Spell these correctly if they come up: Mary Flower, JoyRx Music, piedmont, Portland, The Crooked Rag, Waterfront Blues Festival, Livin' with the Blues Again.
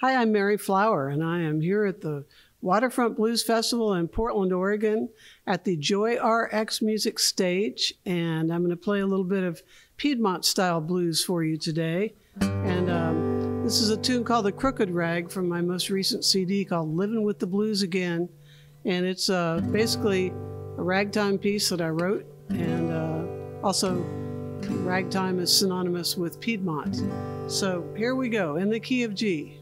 Hi, I'm Mary Flower, and I am here at the Waterfront Blues Festival in Portland, Oregon at the JoyRx Music stage, and I'm going to play a little bit of Piedmont style blues for you today. And this is a tune called The Crooked Rag from my most recent CD called Livin' with the Blues Again. And it's basically a ragtime piece that I wrote, and also ragtime is synonymous with Piedmont. So here we go, in the key of G.